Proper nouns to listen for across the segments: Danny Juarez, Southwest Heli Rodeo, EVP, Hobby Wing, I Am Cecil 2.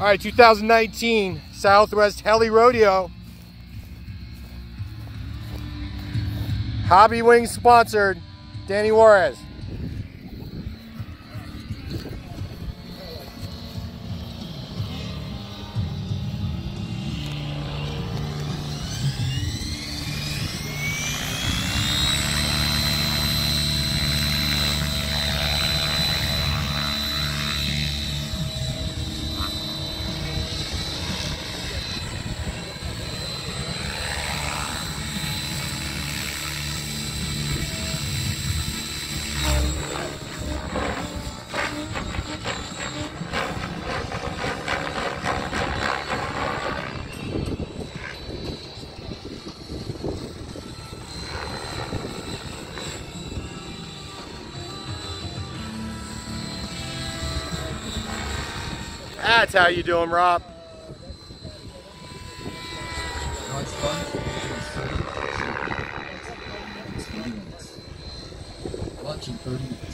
All right, 2019 Southwest Heli Rodeo. Hobby Wing sponsored, Danny Juarez. That's how you do them, Rob. Lunch in 30 minutes.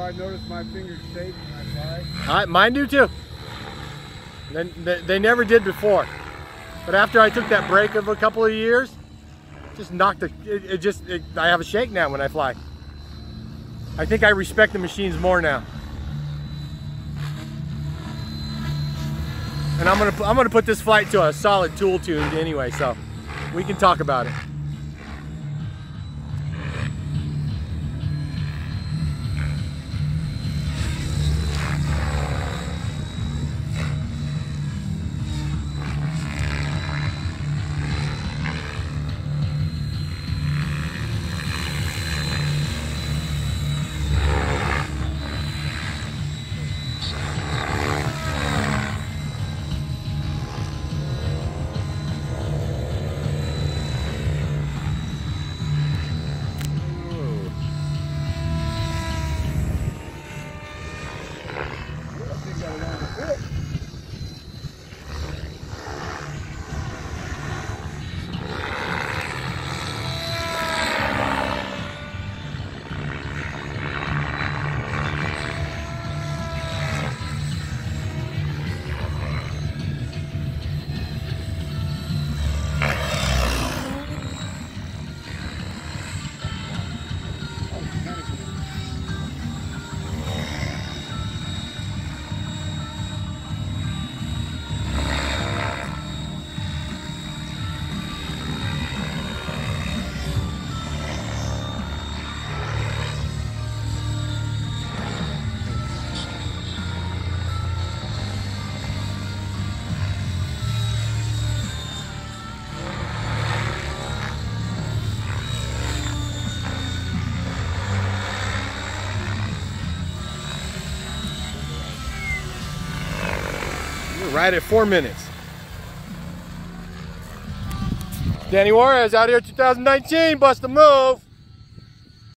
I noticed my fingers shake when I fly. Mine do too. They never did before, but after I took that break of a couple of years, just knocked the. I have a shake now when I fly. I think I respect the machines more now. And I'm gonna put this flight to a solid tool tune anyway, so we can talk about it. Right at 4 minutes. Danny Juarez out here 2019, bust a move.